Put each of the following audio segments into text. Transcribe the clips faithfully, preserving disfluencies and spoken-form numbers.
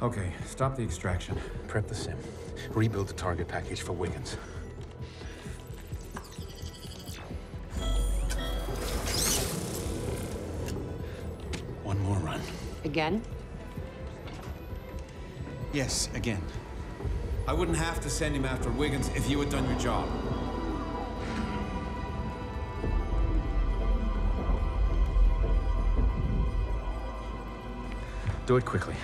Okay, stop the extraction. Prep the sim. Rebuild the target package for Wiggins. One more run. Again? Yes, again. I wouldn't have to send him after Wiggins if you had done your job. Do it quickly.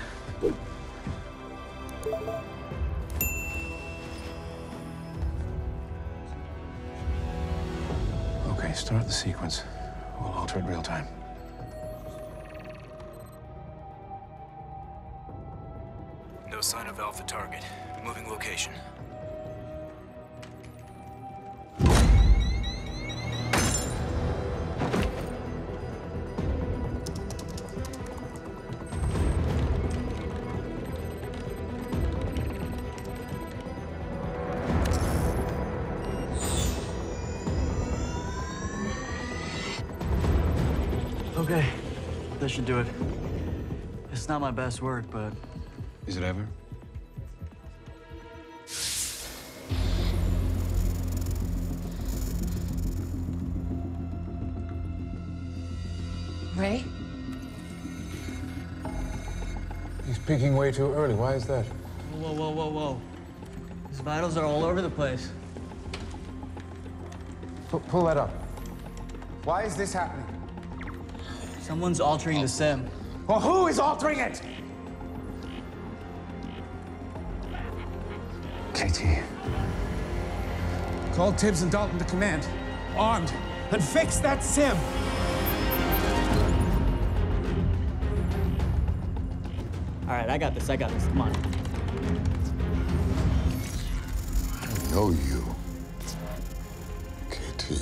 Okay, start the sequence. We'll alter it real time. No sign of Alpha target. Moving location. Okay, that should do it. It's not my best work, but... Is it ever? Ray? He's peaking way too early. Why is that? Whoa, whoa, whoa, whoa. His vitals are all over the place. P pull that up. Why is this happening? Someone's altering the sim. Well, who is altering it? K T. Call Tibbs and Dalton to command, armed, and fix that sim. All right, I got this, I got this, come on. I know you, K T.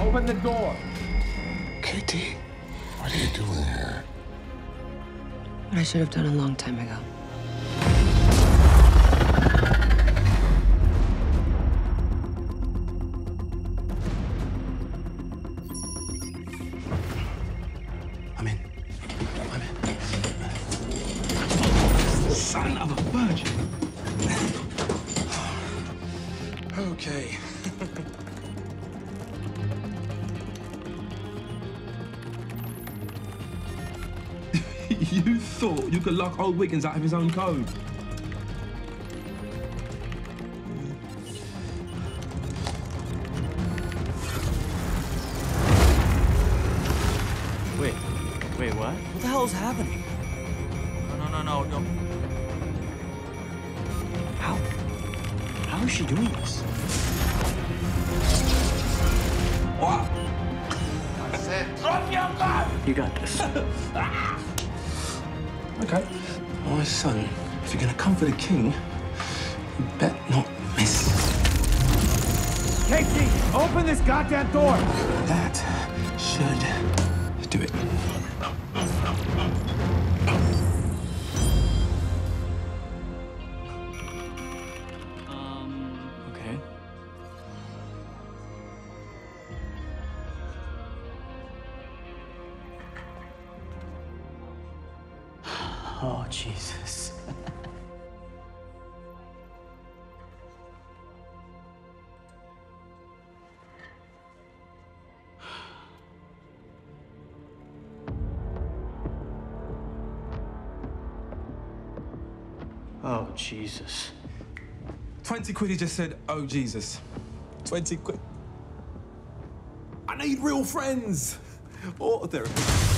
Open the door. K T, what are you doing here? What I should have done a long time ago. I'm in. I'm in. Son of a virgin. Okay. You thought you could lock old Wiggins out of his own code? Wait, wait, what? What the hell is happening? No, no, no, no, no. How? How is she doing this? What? That's it. Drop your gun! You got this. Okay. My son, if you're gonna come for the king, you bet not miss. K T, open this goddamn door! That should do it. Um, okay. Oh, Jesus. Oh, Jesus. twenty quid, he just said, oh, Jesus. twenty quid. I need real friends. Or therapy.